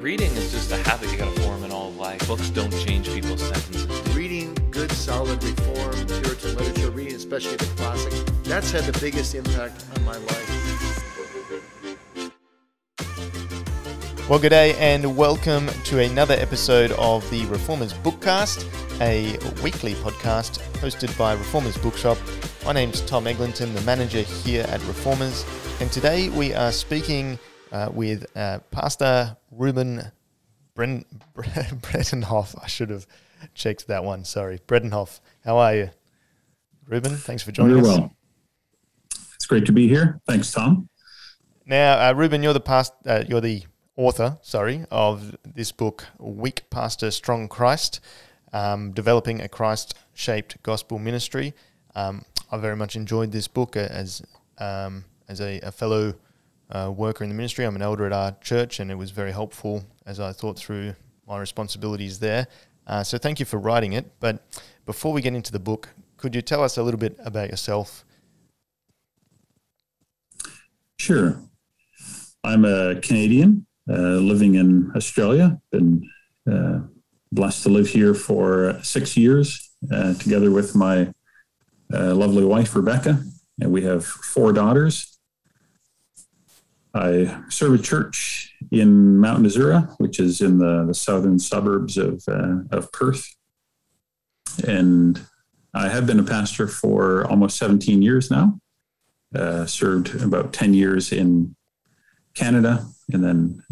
Reading is just a habit you gotta form in all life. Books don't change people's sentences. Reading good, solid, Reformed, Puritan literature, reading especially the classics, that's had the biggest impact on my life. Well, good day and welcome to another episode of the Reformers Bookcast, a weekly podcast hosted by Reformers Bookshop. My name's Tom Eglinton, the manager here at Reformers, and today we are speaking with Pastor Ruben Bredenhof. I should have checked that one, sorry. Bredenhof, how are you? Ruben, thanks for joining us. Very well. It's great to be here. Thanks, Tom. Now, Ruben, you're the author of this book, Weak Pastor, Strong Christ, Developing a Christ-Shaped Gospel Ministry. I very much enjoyed this book as a fellow worker in the ministry. I'm an elder at our church, and it was very helpful as I thought through my responsibilities there. So thank you for writing it. But before we get into the book, could you tell us a little bit about yourself? Sure. I'm a Canadian living in Australia. Been blessed to live here for 6 years together with my lovely wife, Rebecca, and we have 4 daughters. I serve a church in Mount Missouri, which is in the southern suburbs of Perth. And I have been a pastor for almost 17 years now, served about 10 years in Canada, and then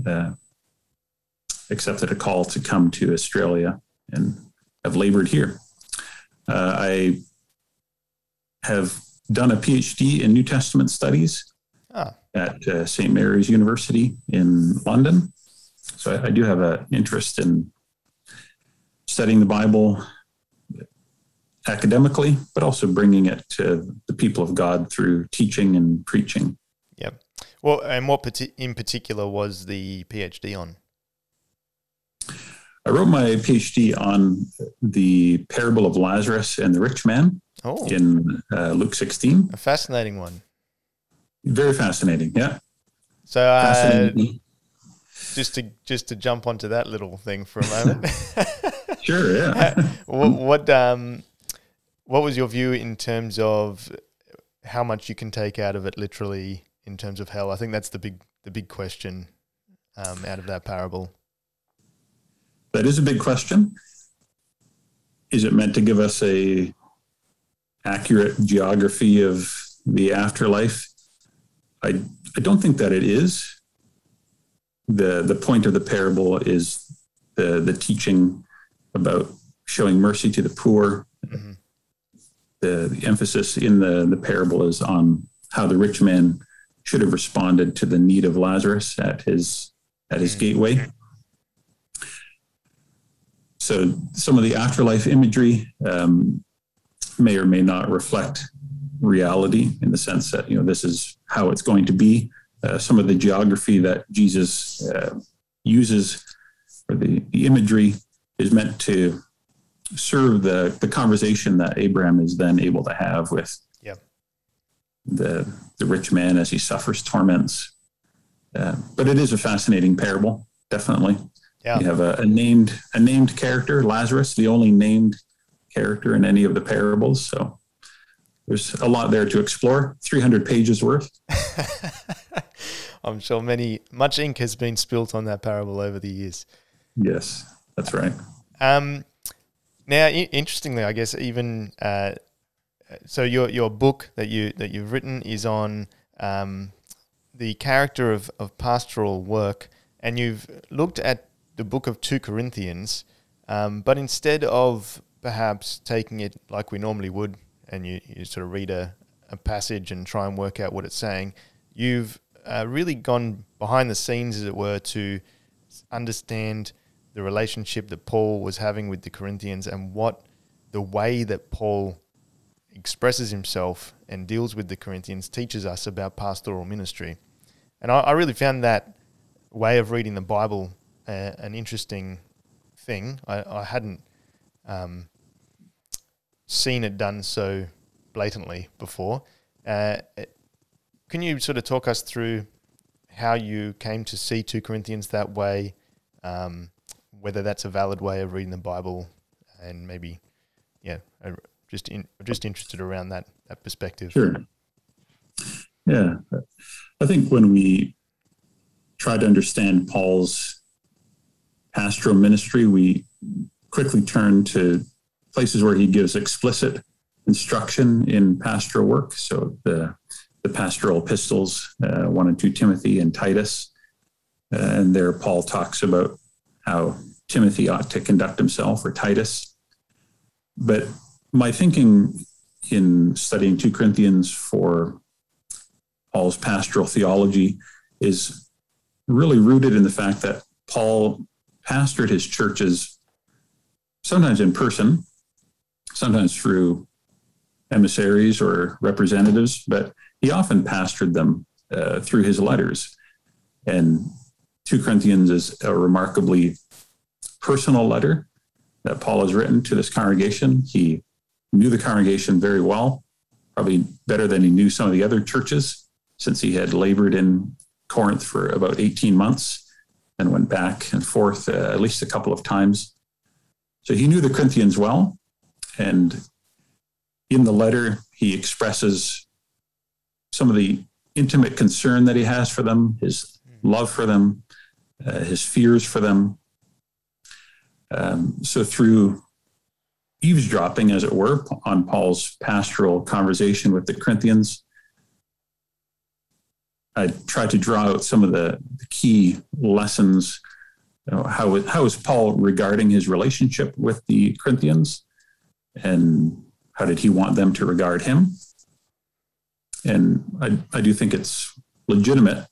accepted a call to come to Australia and have labored here. I have done a PhD in New Testament studies at St. Mary's University in London. So I do have an interest in studying the Bible academically, but also bringing it to the people of God through teaching and preaching. Yep. Well, and what in particular was the PhD on? I wrote my PhD on the parable of Lazarus and the rich man in Luke 16. A fascinating one. Very fascinating, yeah. So just to jump onto that little thing for a moment. Sure, yeah. What was your view in terms of how much you can take out of it literally in terms of hell? I think that's the big question out of that parable. That is a big question. Is it meant to give us an accurate geography of the afterlife? I don't think that it is. The point of the parable is the teaching about showing mercy to the poor. Mm-hmm. The emphasis in the parable is on how the rich man should have responded to the need of Lazarus at his mm-hmm. gateway. So some of the afterlife imagery may or may not reflect reality in the sense that, you know, this is how it's going to be. Some of the geography that Jesus uses, or the imagery, is meant to serve the conversation that Abraham is then able to have with yep. the rich man as he suffers torments. But it is a fascinating parable, definitely. Yeah. You have a named character, Lazarus, the only named character in any of the parables. So there's a lot there to explore, 300 pages worth. I'm sure much ink has been spilt on that parable over the years. Yes, that's right. Now, interestingly, I guess even so, your book that you've written is on the character of pastoral work, and you've looked at the book of 2 Corinthians, but instead of perhaps taking it like we normally would, and you sort of read a passage and try and work out what it's saying, you've really gone behind the scenes, as it were, to understand the relationship that Paul was having with the Corinthians and what the way that Paul expresses himself and deals with the Corinthians teaches us about pastoral ministry. And I really found that way of reading the Bible an interesting thing. I hadn't seen it done so blatantly before. Can you sort of talk us through how you came to see 2 Corinthians that way whether that's a valid way of reading the Bible, and maybe, yeah, just interested around that perspective. Sure. Yeah, I think when we try to understand Paul's pastoral ministry, we quickly turn to places where he gives explicit instruction in pastoral work. So the pastoral epistles, 1 and 2 Timothy and Titus, and there Paul talks about how Timothy ought to conduct himself, or Titus. But my thinking in studying 2 Corinthians for Paul's pastoral theology is really rooted in the fact that Paul pastored his churches sometimes in person, sometimes through emissaries or representatives, but he often pastored them through his letters. And 2 Corinthians is a remarkably personal letter that Paul has written to this congregation. He knew the congregation very well, probably better than he knew some of the other churches, since he had labored in Corinth for about 18 months and went back and forth at least a couple of times. So he knew the Corinthians well. And in the letter, he expresses some of the intimate concern that he has for them, his love for them, his fears for them. So through eavesdropping, as it were, on Paul's pastoral conversation with the Corinthians, I tried to draw out some of the key lessons. You know, how is Paul regarding his relationship with the Corinthians, and how did he want them to regard him? And I do think it's legitimate,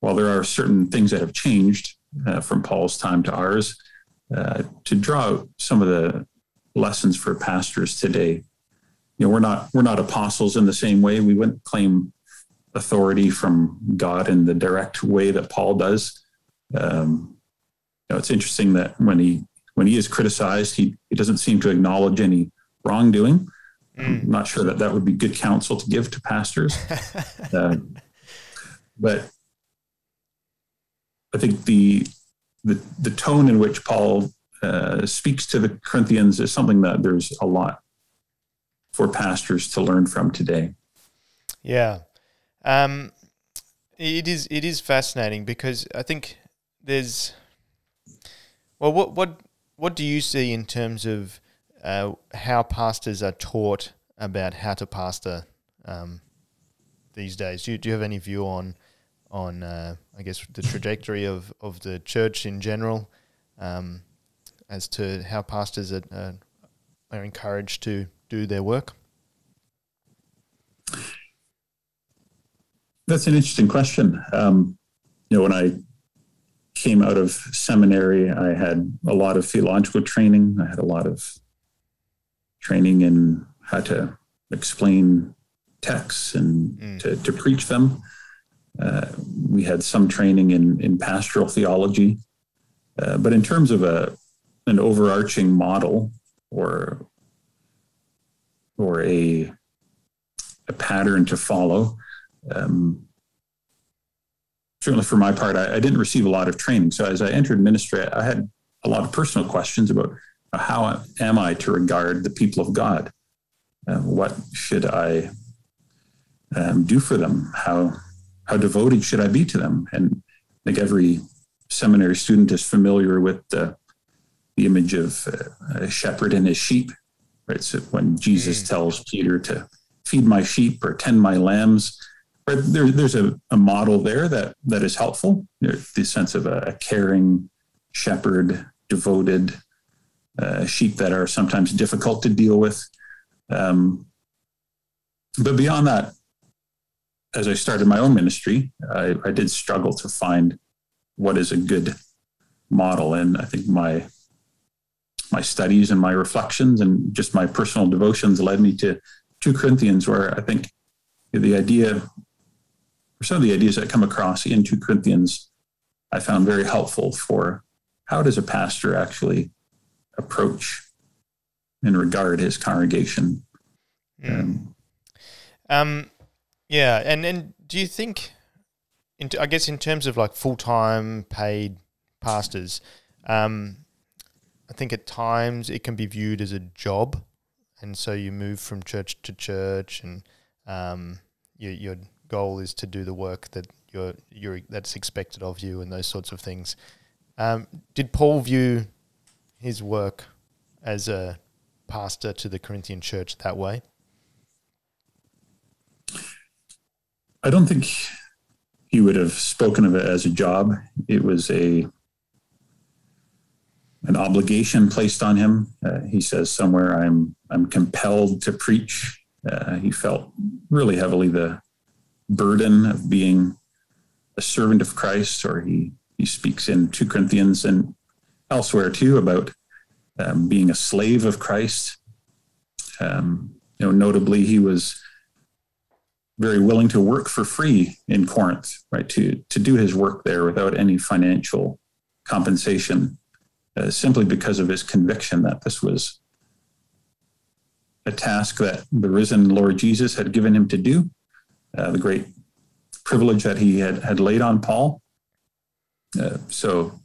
while there are certain things that have changed from Paul's time to ours, to draw out some of the lessons for pastors today. You know, we're not apostles in the same way. We wouldn't claim authority from God in the direct way that Paul does. You know, it's interesting that when he is criticized, he doesn't seem to acknowledge any wrongdoing. I'm not sure that would be good counsel to give to pastors. But I think the tone in which Paul speaks to the Corinthians is something that there's a lot for pastors to learn from today. Yeah. It is fascinating, because I think there's, well, what do you see in terms of how pastors are taught about how to pastor these days? Do you have any view on I guess the trajectory of the church in general, as to how pastors are encouraged to do their work? That's an interesting question. You know, when I came out of seminary, I had a lot of theological training. I had a lot of training in how to explain texts and to preach them. We had some training in pastoral theology. But in terms of an overarching model or a pattern to follow, certainly for my part, I didn't receive a lot of training. So as I entered ministry, I had a lot of personal questions about how am I to regard the people of God? What should I do for them? How devoted should I be to them? And I think every seminary student is familiar with the image of a shepherd and his sheep, right? So when Jesus tells Peter to feed my sheep or tend my lambs, there's a model there that is helpful. There's the sense of a caring shepherd, devoted sheep that are sometimes difficult to deal with. But beyond that, as I started my own ministry, I did struggle to find what is a good model. And I think my studies and my reflections and just my personal devotions led me to 2 Corinthians, where I think the idea, or some of the ideas that come across in 2 Corinthians, I found very helpful for how does a pastor actually approach and regard his congregation. Yeah, and do you think, I guess in terms of like full-time paid pastors, I think at times it can be viewed as a job, and so you move from church to church, and your goal is to do the work that that's expected of you, and those sorts of things. Did Paul view his work as a pastor to the Corinthian church that way? I don't think he would have spoken of it as a job. It was an obligation placed on him. He says somewhere, I'm compelled to preach. He felt really heavily the burden of being a servant of Christ, or he speaks in 2 Corinthians and elsewhere too about being a slave of Christ. Notably, he was very willing to work for free in Corinth, right? To do his work there without any financial compensation, simply because of his conviction that this was a task that the risen Lord Jesus had given him to do, the great privilege that he had laid on Paul. So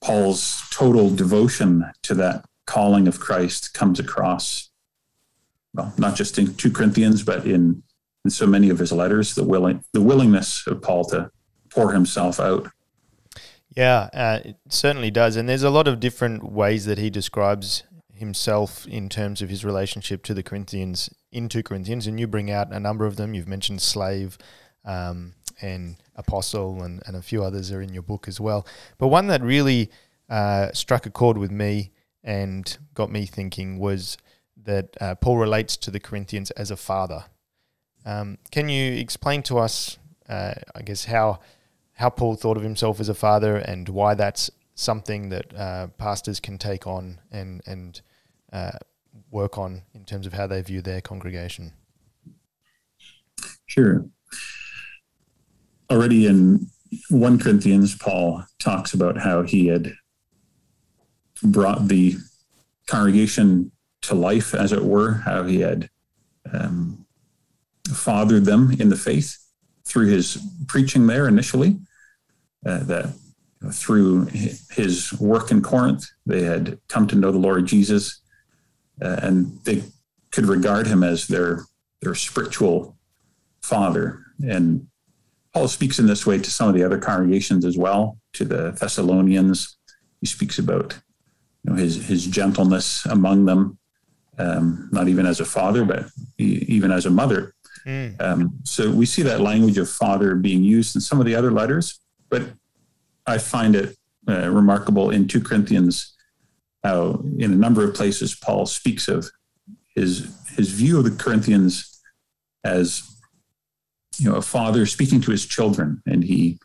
Paul's total devotion to that calling of Christ comes across, well, not just in 2 Corinthians, but in so many of his letters, the willingness of Paul to pour himself out. Yeah, it certainly does. And there's a lot of different ways that he describes himself in terms of his relationship to the Corinthians in 2 Corinthians, and you bring out a number of them. You've mentioned slave and apostle, and a few others are in your book as well. But one that really struck a chord with me and got me thinking was that Paul relates to the Corinthians as a father. Can you explain to us, I guess, how Paul thought of himself as a father, and why that's something that pastors can take on and work on in terms of how they view their congregation? Sure. Already in 1 Corinthians, Paul talks about how he had brought the congregation to life, as it were, how he had fathered them in the faith through his preaching there initially, that through his work in Corinth, they had come to know the Lord Jesus, and they could regard him as their spiritual father. And Paul speaks in this way to some of the other congregations as well, to the Thessalonians. He speaks about his gentleness among them, not even as a father, but even as a mother. Mm. So we see that language of father being used in some of the other letters, but I find it remarkable in 2 Corinthians how in a number of places Paul speaks of his view of the Corinthians as a father speaking to his children, and he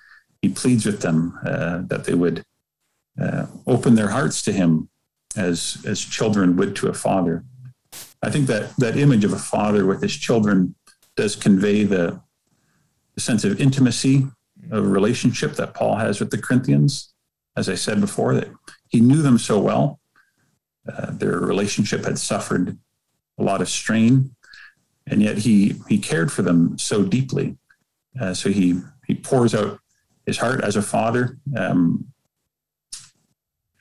pleads with them that they would open their hearts to him as children would to a father. I think that image of a father with his children does convey the sense of intimacy, a relationship that Paul has with the Corinthians. As I said before, that he knew them so well. Their relationship had suffered a lot of strain, and yet he cared for them so deeply. So he pours out his heart as a father,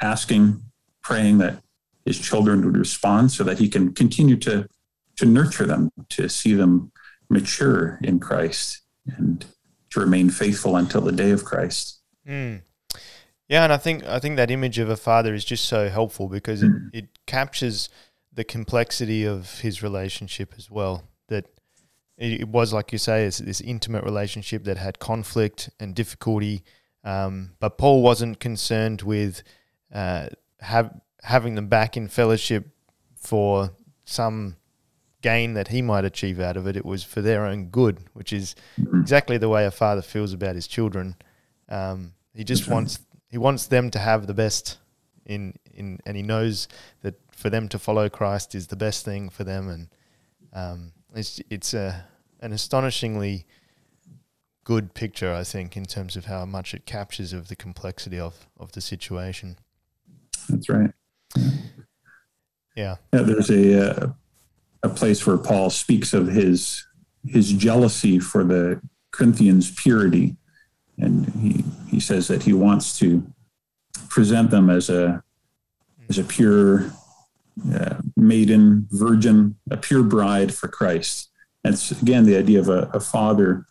asking, praying that his children would respond so that he can continue to nurture them, to see them mature in Christ, and to remain faithful until the day of Christ. Mm. Yeah, and I think that image of a father is just so helpful, because it captures the complexity of his relationship as well. That it was, like you say, it's this intimate relationship that had conflict and difficulty, but Paul wasn't concerned with having them back in fellowship for some gain that he might achieve out of it. It was for their own good, which is exactly the way a father feels about his children. He just wants them to have the best in, and he knows that for them to follow Christ is the best thing for them. And it's an astonishingly good picture, I think, in terms of how much it captures of the complexity of the situation. That's right. Yeah. Yeah, there's a place where Paul speaks of his jealousy for the Corinthians' purity, and he He says that he wants to present them as a pure maiden, virgin, a pure bride for Christ. That's, again, the idea of a father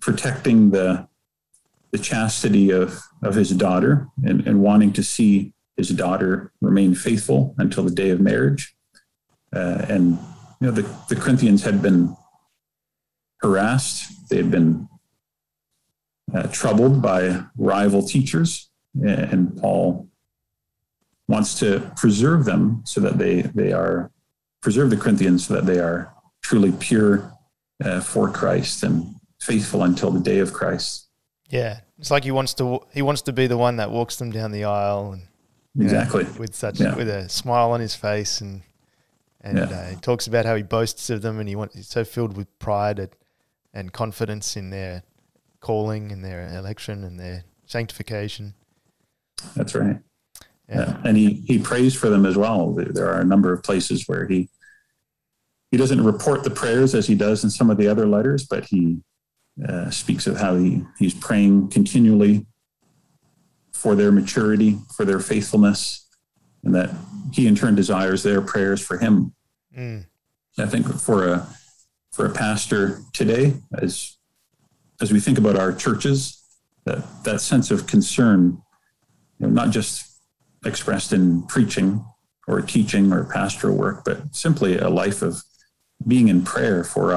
protecting the chastity of his daughter and wanting to see his daughter remain faithful until the day of marriage. And, you know, the Corinthians had been harassed. They had been troubled by rival teachers, and Paul wants to preserve them so that preserve the Corinthians so that they are truly pure for Christ and faithful until the day of Christ. Yeah, it's like he wants to be the one that walks them down the aisle, and exactly, know, with a smile on his face, and he talks about how he boasts of them, and he's so filled with pride and confidence in their calling and their election and their sanctification. That's right. Yeah. And he prays for them as well. There are a number of places where he doesn't report the prayers as he does in some of the other letters, but he speaks of how he's praying continually for their maturity, for their faithfulness, and that he in turn desires their prayers for him. Mm. I think for a pastor today, as we think about our churches, that sense of concern, you know, not just expressed in preaching or teaching or pastoral work, but simply a life of being in prayer for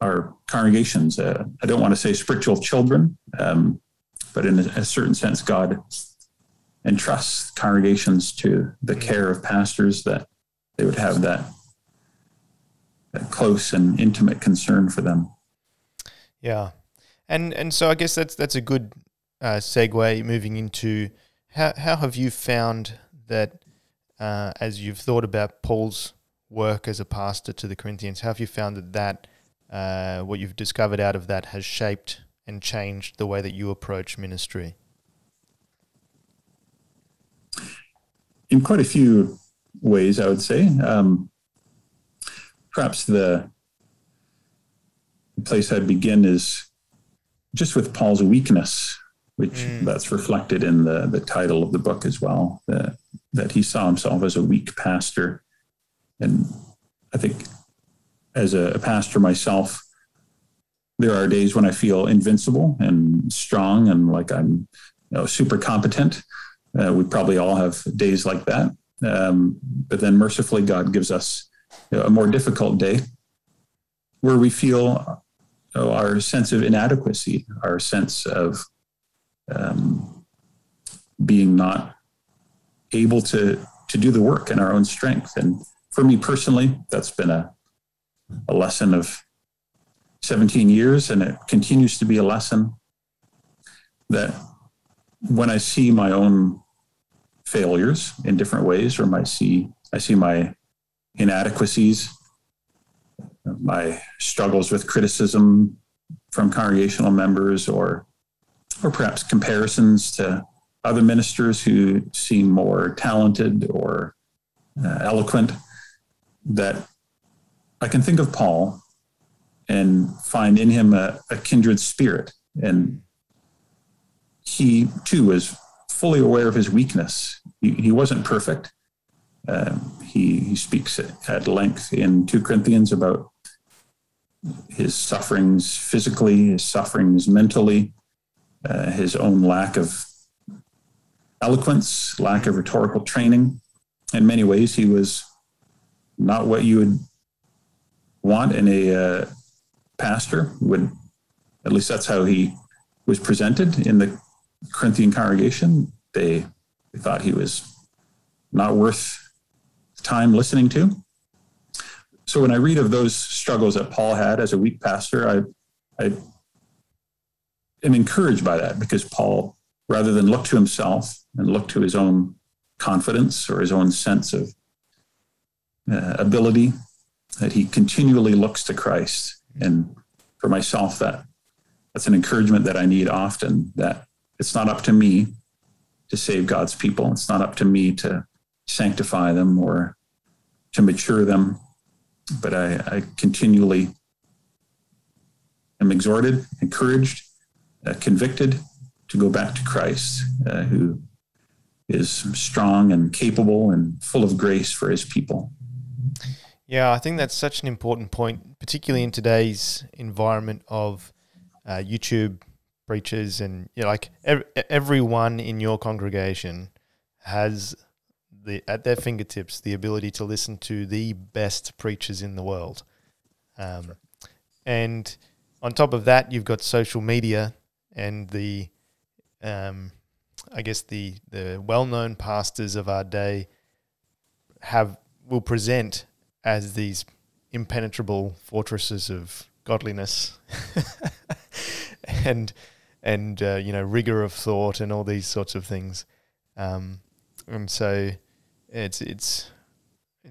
our congregations. I don't want to say spiritual children, but in a certain sense, God entrusts congregations to the care of pastors, that they would have that close and intimate concern for them. Yeah. And so I guess that's a good segue moving into how have you found that as you've thought about Paul's work as a pastor to the Corinthians, how have you found that what you've discovered out of that has shaped and changed the way that you approach ministry? In quite a few ways, I would say. Perhaps the place I'd begin is just with Paul's weakness, which that's reflected in the title of the book as well, that he saw himself as a weak pastor. And I think as a pastor myself, there are days when I feel invincible and strong and like I'm, you know, super competent. We probably all have days like that. But then mercifully, God gives us a more difficult day where we feel our sense of inadequacy, our sense of being not able to do the work in our own strength. And for me personally, that's been a lesson of 17 years, and it continues to be a lesson that when I see my own failures in different ways, or I see my inadequacies, my struggles with criticism from congregational members, or perhaps comparisons to other ministers who seem more talented or eloquent, that I can think of Paul and find in him a kindred spirit. And he too was fully aware of his weakness. He wasn't perfect. He speaks at length in 2 Corinthians about his sufferings physically, his sufferings mentally, his own lack of eloquence, lack of rhetorical training. In many ways, he was not what you would want in a pastor. At least that's how he was presented in the Corinthian congregation. They thought he was not worth time listening to. So when I read of those struggles that Paul had as a weak pastor, I am encouraged by that, because Paul, rather than look to himself and look to his own confidence or his own sense of ability, that he continually looks to Christ. And for myself, that's an encouragement that I need often, that it's not up to me to save God's people. It's not up to me to sanctify them or to mature them, but I continually am exhorted, encouraged convicted to go back to Christ, who is strong and capable and full of grace for his people. Yeah, I think that's such an important point, particularly in today's environment of YouTube preachers, and you know, like everyone in your congregation has at their fingertips the ability to listen to the best preachers in the world. And on top of that, you've got social media and the, I guess the well-known pastors of our day will present as these impenetrable fortresses of godliness and you know, rigor of thought and all these sorts of things. And so it's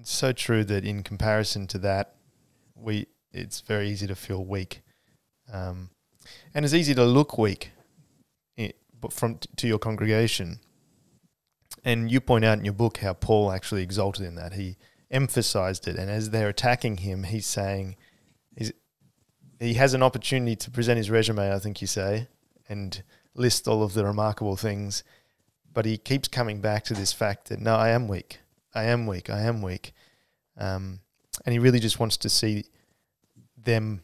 so true that in comparison to that, it's very easy to feel weak. And it's easy to look weak to your congregation. And you point out in your book how Paul actually exalted in that. He emphasized it. And as they're attacking him, he's saying he has an opportunity to present his resume, I think you say, and list all of the remarkable things. But he keeps coming back to this fact that, no, I am weak. I am weak. I am weak. And he really just wants to see them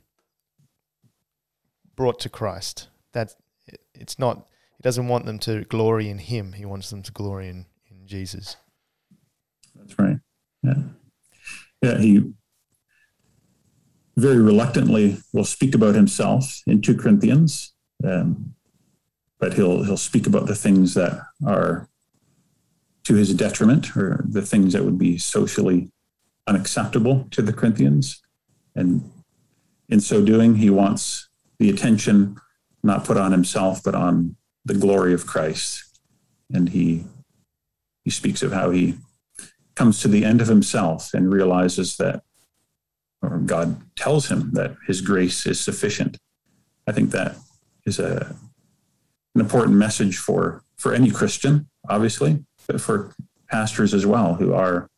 brought to Christ. He doesn't want them to glory in him. He wants them to glory in Jesus. That's right. Yeah. Yeah. He very reluctantly will speak about himself in 2 Corinthians, but he'll speak about the things that are to his detriment, or the things that would be socially unacceptable to the Corinthians. And in so doing, he wants the attention not put on himself, but on the glory of Christ. And he speaks of how he comes to the end of himself and realizes that, or God tells him that his grace is sufficient. I think that is an important message for any Christian, obviously, but for pastors as well, who ought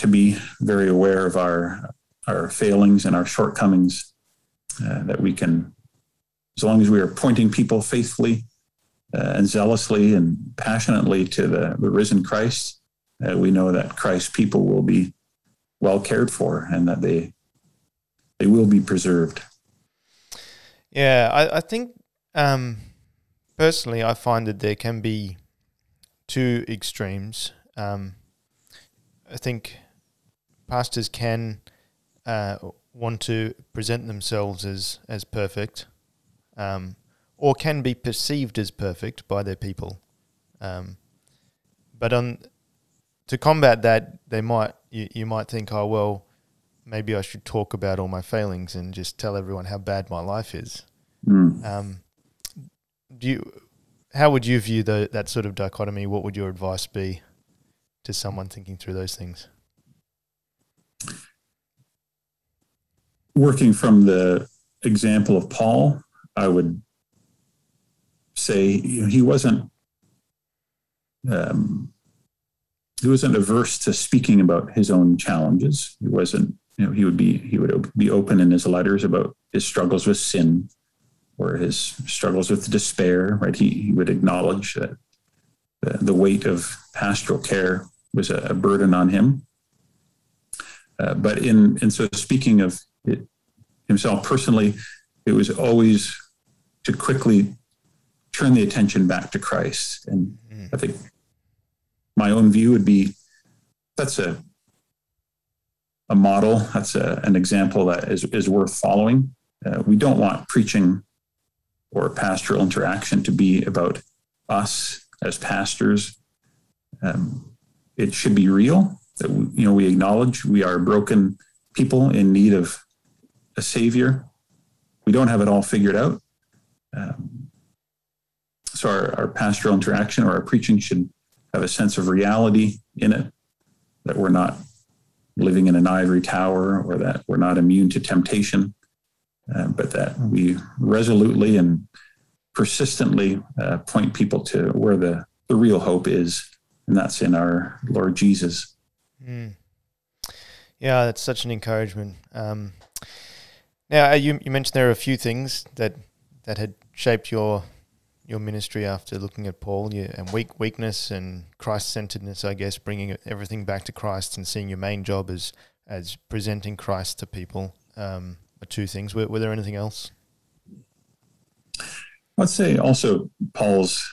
to be very aware of our failings and our shortcomings, that we can, as long as we are pointing people faithfully and zealously and passionately to the risen Christ, we know that Christ's people will be well cared for, and that they will be preserved. Yeah, I think, personally, I find that there can be two extremes. I think pastors can want to present themselves as perfect, or can be perceived as perfect by their people. But to combat that, you might think, oh well, maybe I should talk about all my failings and just tell everyone how bad my life is. Mm. How would you view that sort of dichotomy? What would your advice be to someone thinking through those things? Working from the example of Paul, I would say he wasn't averse to speaking about his own challenges. He wasn't, you know, he would be open in his letters about his struggles with sin, or his struggles with despair, right? He would acknowledge that the weight of pastoral care was a burden on him. But so speaking of it himself personally, it was always to quickly turn the attention back to Christ. And I think my own view would be, that's a model, that's an example that is worth following. We don't want preaching or pastoral interaction to be about us as pastors. It should be real, that we acknowledge we are broken people in need of a savior. We don't have it all figured out. So our pastoral interaction or our preaching should have a sense of reality in it, that we're not living in an ivory tower, or that we're not immune to temptation, but that we resolutely and persistently point people to where the real hope is, and that's in our Lord Jesus. Mm. Yeah, that's such an encouragement. Now, you mentioned there are a few things that that had shaped your ministry after looking at Paul, and weakness and Christ-centeredness, I guess, bringing everything back to Christ and seeing your main job as presenting Christ to people, are two things. Were there anything else? I'd say also Paul's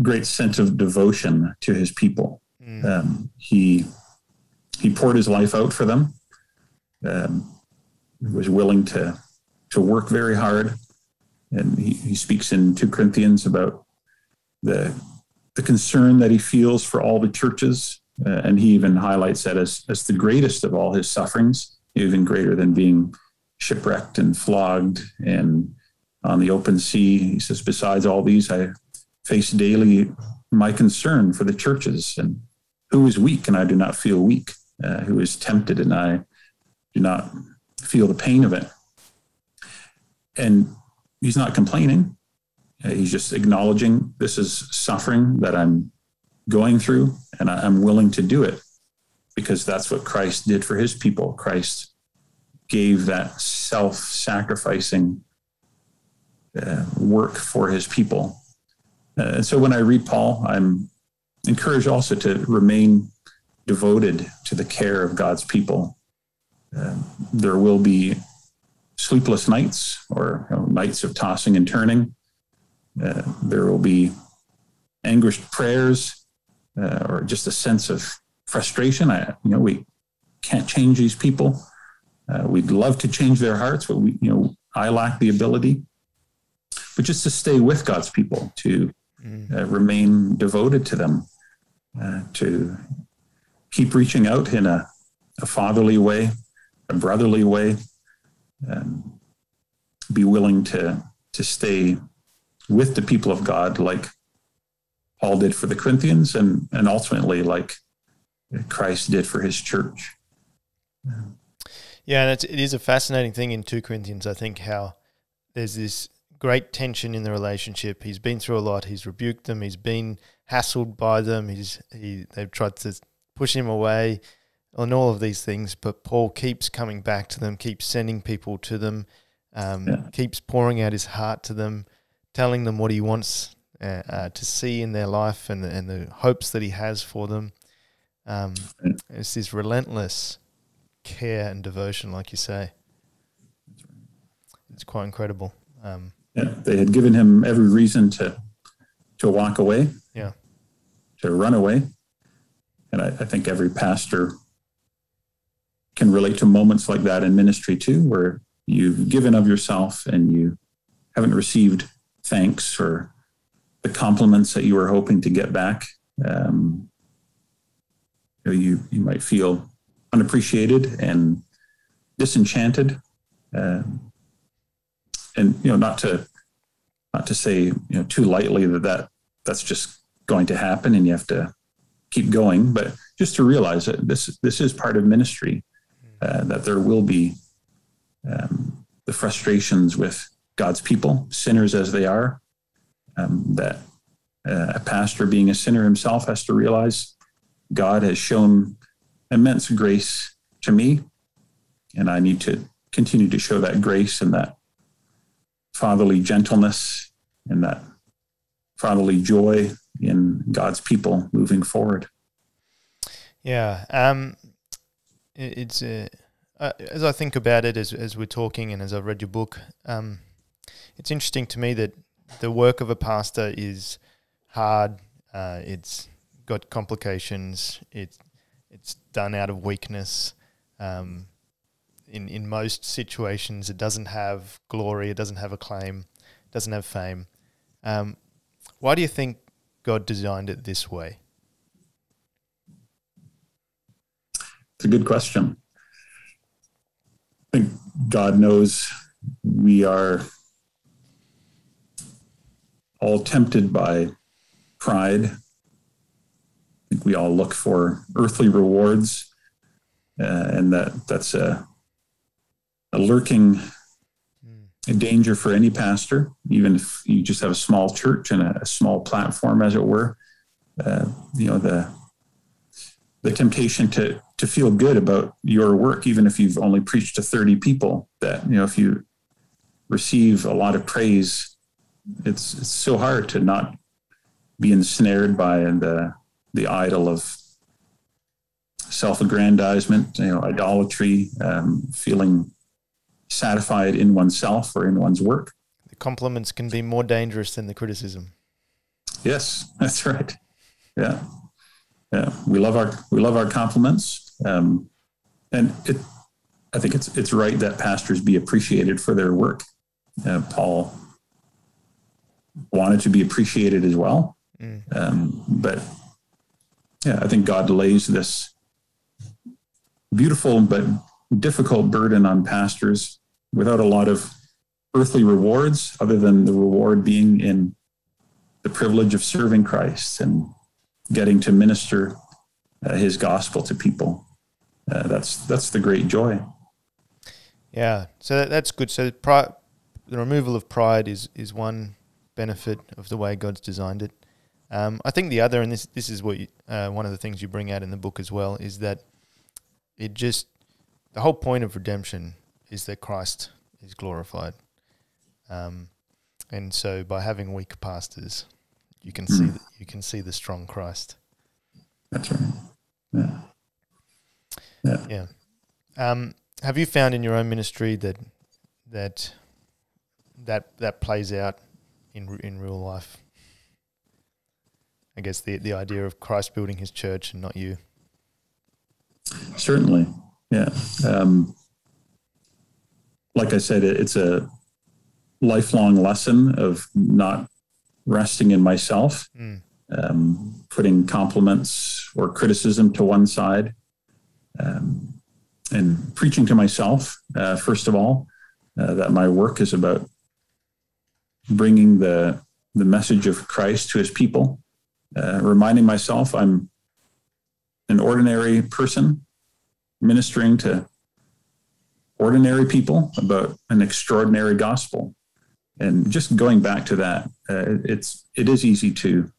great sense of devotion to his people. Mm. He poured his life out for them. Was willing to work very hard. And he speaks in 2 Corinthians about the concern that he feels for all the churches. And he even highlights that as the greatest of all his sufferings, even greater than being shipwrecked and flogged and on the open sea. He says, besides all these, I face daily my concern for the churches, and who is weak and I do not feel weak, who is tempted and I do not feel the pain of it. And he's not complaining. He's just acknowledging this is suffering that I'm going through, and I'm willing to do it because that's what Christ did for his people. Christ gave that self-sacrificing work for his people. And so when I read Paul, I'm encouraged also to remain devoted to the care of God's people. There will be sleepless nights or nights of tossing and turning. There will be anguished prayers or just a sense of frustration. We can't change these people. We'd love to change their hearts, but I lack the ability. But just to stay with God's people, to remain devoted to them, to keep reaching out in a fatherly way, a brotherly way, and be willing to stay with the people of God like Paul did for the Corinthians and ultimately like Christ did for his church. Yeah, it is a fascinating thing in 2 Corinthians, I think, how there's this great tension in the relationship. He's been through a lot. He's rebuked them. He's been hassled by them. They've tried to push him away on all of these things, but Paul keeps coming back to them, keeps sending people to them, keeps pouring out his heart to them, telling them what he wants to see in their life and the hopes that he has for them. It's this relentless care and devotion, like you say. It's quite incredible. They had given him every reason to walk away, to run away. And I think every pastor can relate to moments like that in ministry too, where you've given of yourself and you haven't received thanks or the compliments that you were hoping to get back. You might feel unappreciated and disenchanted. And not to say too lightly that's just going to happen and you have to keep going, but just to realize that this is part of ministry, that there will be the frustrations with God's people, sinners as they are, that a pastor being a sinner himself has to realize God has shown immense grace to me, and I need to continue to show that grace and that fatherly gentleness and that fatherly joy in God's people moving forward. Yeah. As I think about it, as we're talking and as I've read your book, it's interesting to me that the work of a pastor is hard. It's got complications. It's done out of weakness. In most situations, it doesn't have glory, it doesn't have acclaim, it doesn't have fame. Why do you think God designed it this way? It's a good question. I think God knows we are all tempted by pride. I think we all look for earthly rewards, and that's a lurking danger for any pastor, even if you just have a small church and a small platform, as it were. The temptation to feel good about your work, even if you've only preached to 30 people, that if you receive a lot of praise it's so hard to not be ensnared by the idol of self-aggrandizement, idolatry, feeling satisfied in oneself or in one's work. The compliments can be more dangerous than the criticism. Yes, that's right. Yeah, yeah. We love our compliments, and I think it's right that pastors be appreciated for their work. Paul wanted to be appreciated as well, but yeah, I think God lays this beautiful but difficult burden on pastors without a lot of earthly rewards, other than the reward being in the privilege of serving Christ and getting to minister his gospel to people. That's the great joy. Yeah, so that's good. So pride, the removal of pride is one benefit of the way God's designed it. I think the other, and this is what you, one of the things you bring out in the book as well, is that it just, the whole point of redemption is that Christ is glorified. And so by having weak pastors, you can see that, you can see the strong Christ. That's right. Yeah. Yeah. Yeah. Have you found in your own ministry that plays out in real life? I guess the idea of Christ building his church and not you. Certainly. Yeah. Like I said, it's a lifelong lesson of not resting in myself, putting compliments or criticism to one side, and preaching to myself, first of all, that my work is about bringing the message of Christ to his people, reminding myself I'm an ordinary person ministering to ordinary people about an extraordinary gospel. And just going back to that, it is easy to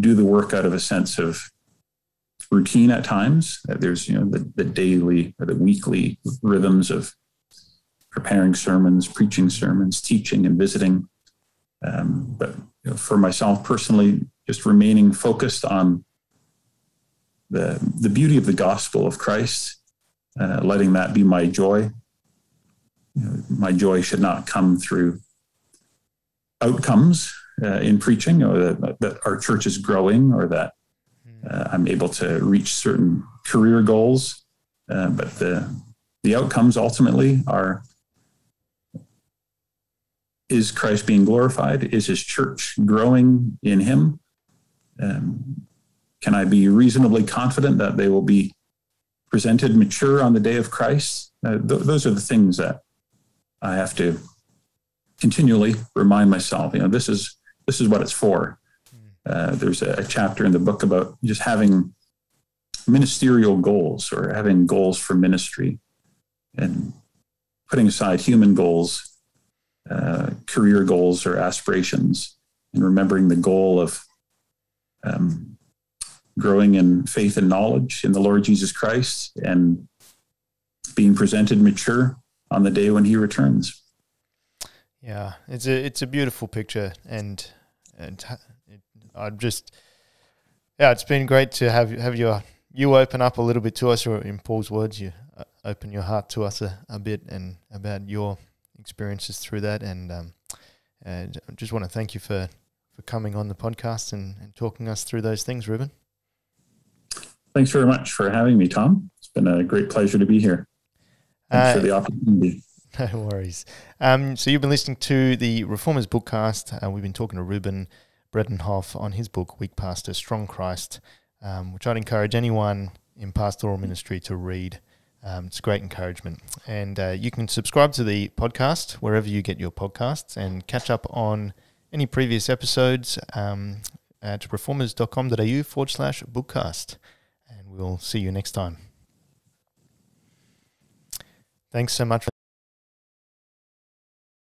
do the work out of a sense of routine at times. There's the daily or the weekly rhythms of preparing sermons, preaching sermons, teaching and visiting. But for myself personally, just remaining focused on the beauty of the gospel of Christ, letting that be my joy. My joy should not come through outcomes in preaching, or that our church is growing, or that I'm able to reach certain career goals. But the outcomes ultimately are, is Christ being glorified? Is his church growing in him? Can I be reasonably confident that they will be presented mature on the day of Christ? Those are the things that I have to continually remind myself, this is what it's for. There's a chapter in the book about just having ministerial goals, or having goals for ministry, and putting aside human goals, career goals or aspirations, and remembering the goal of growing in faith and knowledge in the Lord Jesus Christ, and being presented mature on the day when he returns. Yeah, it's a beautiful picture, and it's been great to have you open up a little bit to us, or in Paul's words, you open your heart to us a bit, and about your experiences through that, and I just want to thank you for coming on the podcast and talking us through those things, Ruben. Thanks very much for having me, Tom. It's been a great pleasure to be here. Thanks for the opportunity. No worries. So you've been listening to the Reformers Bookcast. We've been talking to Ruben Bredenhof on his book, Weak Pastor, Strong Christ, which I'd encourage anyone in pastoral ministry to read. It's great encouragement. And you can subscribe to the podcast wherever you get your podcasts, and catch up on any previous episodes at reformers.com.au/bookcast. And we'll see you next time. Thanks so much.